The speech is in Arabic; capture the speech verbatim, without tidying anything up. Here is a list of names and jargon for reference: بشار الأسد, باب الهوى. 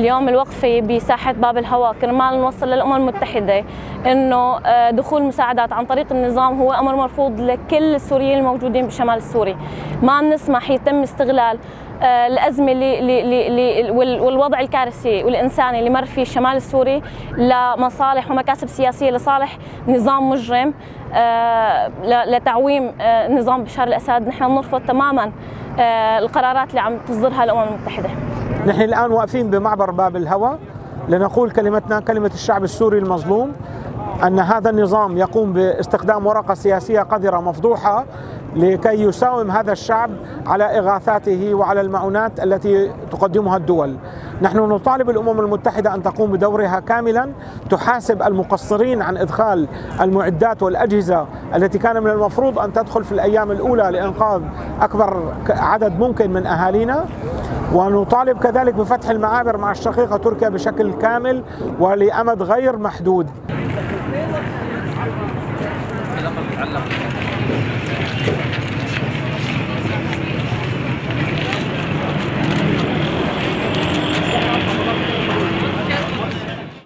اليوم الوقفة بساحة باب الهوى كرمال نوصل للأمم المتحدة إنه دخول مساعدات عن طريق النظام هو أمر مرفوض لكل السوريين الموجودين بالشمال السوري. ما بنسمح يتم استغلال الأزمة والوضع الكارثي والإنساني اللي مر فيه الشمال السوري لمصالح ومكاسب سياسية لصالح نظام مجرم لتعويم نظام بشار الأسد. نحن بنرفض تماما القرارات اللي عم تصدرها الأمم المتحدة. نحن الآن واقفين بمعبر باب الهوى لنقول كلمتنا، كلمة الشعب السوري المظلوم، أن هذا النظام يقوم باستخدام ورقة سياسية قذرة مفضوحة لكي يساوم هذا الشعب على إغاثاته وعلى المعونات التي تقدمها الدول. نحن نطالب الأمم المتحدة أن تقوم بدورها كاملا، تحاسب المقصرين عن إدخال المعدات والأجهزة التي كان من المفروض أن تدخل في الأيام الأولى لإنقاذ أكبر عدد ممكن من أهالينا، ونطالب كذلك بفتح المعابر مع الشقيقة تركيا بشكل كامل ولأمد غير محدود.